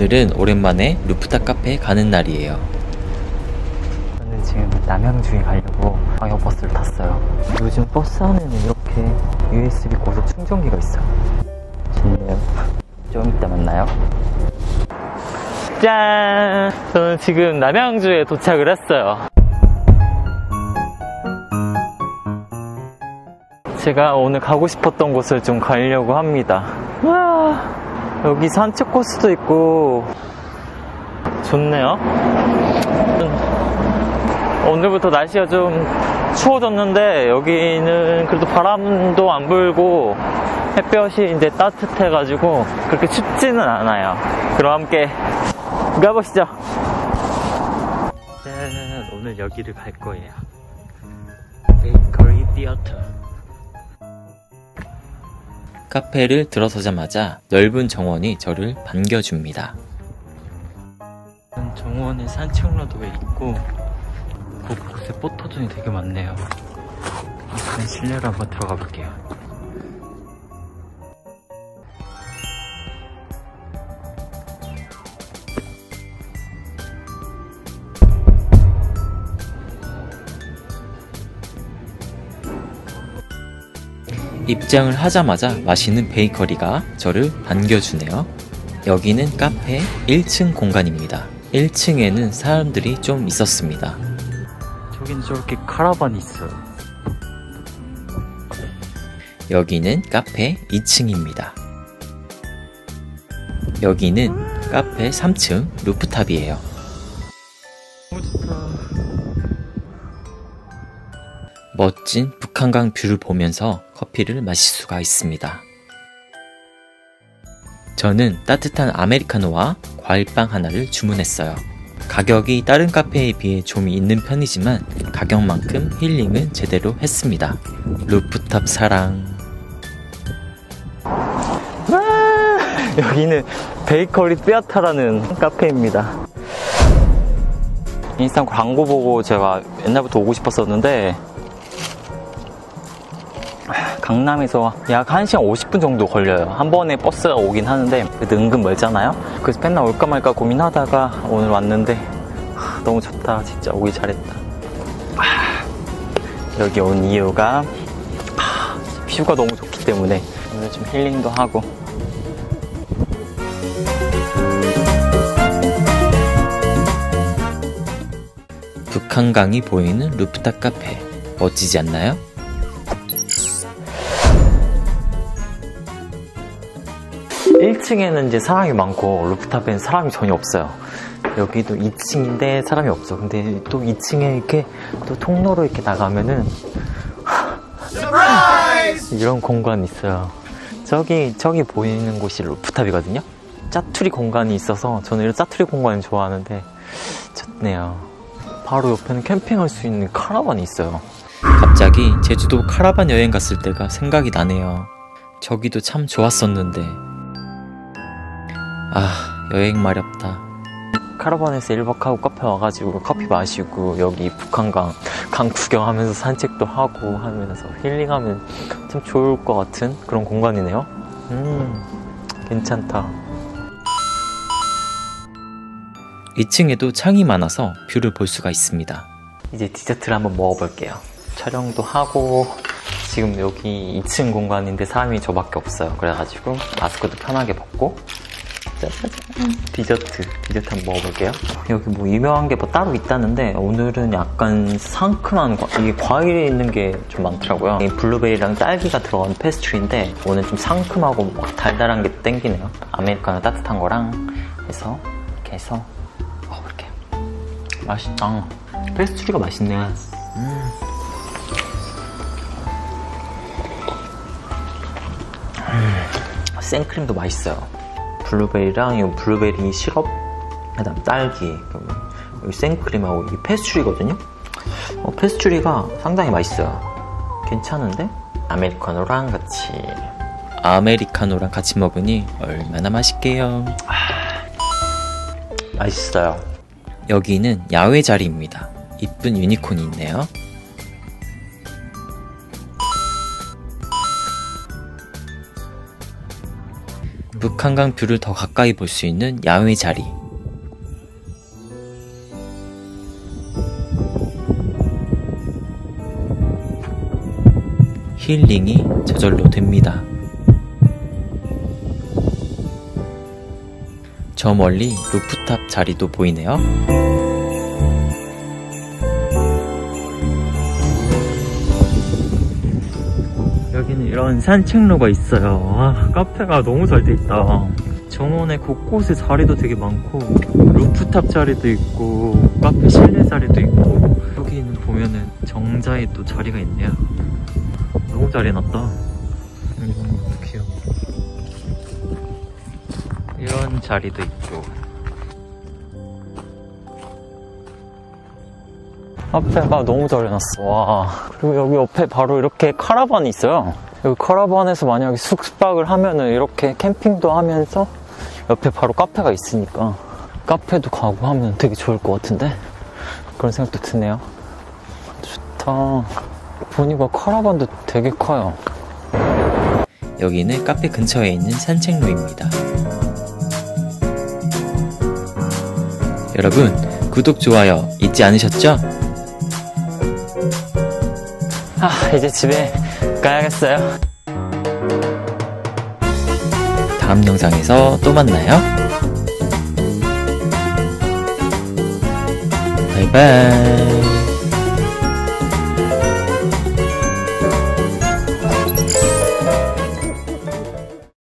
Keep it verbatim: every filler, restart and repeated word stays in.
오늘은 오랜만에 루프탑 카페에 가는 날이에요. 저는 지금 남양주에 가려고 광역버스를 탔어요. 요즘 버스 안에는 이렇게 유에스비 고속 충전기가 있어요. 좋네요. 좀 이따 만나요. 짠! 저는 지금 남양주에 도착을 했어요. 제가 오늘 가고 싶었던 곳을 좀 가려고 합니다. 와, 여기 산책 코스도 있고 좋네요. 오늘부터 날씨가 좀 추워졌는데 여기는 그래도 바람도 안 불고 햇볕이 이제 따뜻해가지고 그렇게 춥지는 않아요. 그럼 함께 가보시죠. 짠, 오늘 여기를 갈 거예요. Bakery Theater. 카페를 들어서자마자 넓은 정원이 저를 반겨줍니다. 정원에 산책로도 있고 곳곳에 포토존이 되게 많네요. 일단 실내로 한번 들어가 볼게요. 입장을 하자마자 맛있는 베이커리가 저를 반겨주네요. 여기는 카페 일 층 공간입니다. 일 층에는 사람들이 좀 있었습니다. 저기는 저렇게 카라반이 있어요. 여기는 카페 이 층입니다. 여기는 카페 삼 층 루프탑이에요. 너무 좋다. 멋진 북한강 뷰를 보면서 커피를 마실 수가 있습니다. 저는 따뜻한 아메리카노와 과일빵 하나를 주문했어요. 가격이 다른 카페에 비해 좀 있는 편이지만 가격만큼 힐링은 제대로 했습니다. 루프탑 사랑. 와, 여기는 베이커리 띠아타라는 카페입니다. 인스타 광고 보고 제가 옛날부터 오고 싶었었는데 강남에서 약 한 시간 오십 분 정도 걸려요. 한 번에 버스가 오긴 하는데 그래도 은근 멀잖아요. 그래서 맨날 올까 말까 고민하다가 오늘 왔는데 하, 너무 좋다. 진짜 오기 잘했다. 하, 여기 온 이유가 하, 뷰가 너무 좋기 때문에 오늘 좀 힐링도 하고 북한강이 보이는 루프탑 카페 멋지지 않나요? 일 층에는 이제 사람이 많고 루프탑에는 사람이 전혀 없어요. 여기도 이 층인데 사람이 없어. 근데 또 이 층에 이렇게 또 통로로 이렇게 나가면은 이런 공간이 있어요. 저기 저기 보이는 곳이 루프탑이거든요. 짜투리 공간이 있어서 저는 이런 짜투리 공간을 좋아하는데 좋네요. 바로 옆에는 캠핑할 수 있는 카라반이 있어요. 갑자기 제주도 카라반 여행 갔을 때가 생각이 나네요. 저기도 참 좋았었는데. 아, 여행 마렵다. 카라반에서 일 박하고 카페 와가지고 커피 마시고 여기 북한강 강 구경하면서 산책도 하고 하면서 힐링하면 참 좋을 것 같은 그런 공간이네요. 음, 괜찮다. 이 층에도 창이 많아서 뷰를 볼 수가 있습니다. 이제 디저트를 한번 먹어볼게요. 촬영도 하고 지금 여기 이 층 공간인데 사람이 저밖에 없어요. 그래가지고 마스크도 편하게 벗고 디저트 디저트 한번 먹어볼게요. 여기 뭐 유명한 게 뭐 따로 있다는데 오늘은 약간 상큼한 과, 이게 과일에 있는 게 좀 많더라고요. 이 블루베리랑 딸기가 들어간 패스트리인데 오늘 좀 상큼하고 막 달달한 게 땡기네요. 아메리카노 따뜻한 거랑 해서 이렇게 해서 먹어볼게요. 맛있다. 패스트리가 맛있네. 음. 음. 생크림도 맛있어요. 블루베리랑 이 블루베리 시럽, 그다음 딸기, 이 생크림하고 이 패스트리거든요. 어, 패스트리가 상당히 맛있어요. 괜찮은데? 아메리카노랑 같이 아메리카노랑 같이 먹으니 얼마나 맛있게요. 아, 맛있어요. 여기는 야외 자리입니다. 이쁜 유니콘이 있네요. 북한강 뷰를 더 가까이 볼 수 있는 야외 자리. 힐링이 저절로 됩니다. 저 멀리 루프탑 자리도 보이네요. 여기는 이런 산책로가 있어요. 아, 카페가 너무 잘 돼 있다. 정원에 곳곳에 자리도 되게 많고 루프탑 자리도 있고 카페 실내 자리도 있고 여기는 보면은 정자에 또 자리가 있네요. 너무 잘 해놨다. 이런 것도 귀여워. 이런 자리도 있고 카페가 너무 잘 해놨어. 와, 그리고 여기 옆에 바로 이렇게 카라반이 있어요. 여기 카라반에서 만약에 숙박을 하면은 이렇게 캠핑도 하면서 옆에 바로 카페가 있으니까 카페도 가고 하면 되게 좋을 것 같은데, 그런 생각도 드네요. 좋다. 보니까 카라반도 되게 커요. 여기는 카페 근처에 있는 산책로입니다. 여러분, 구독, 좋아요 잊지 않으셨죠? 아, 이제 집에 가야겠어요. 다음 영상에서 또 만나요. 바이바이.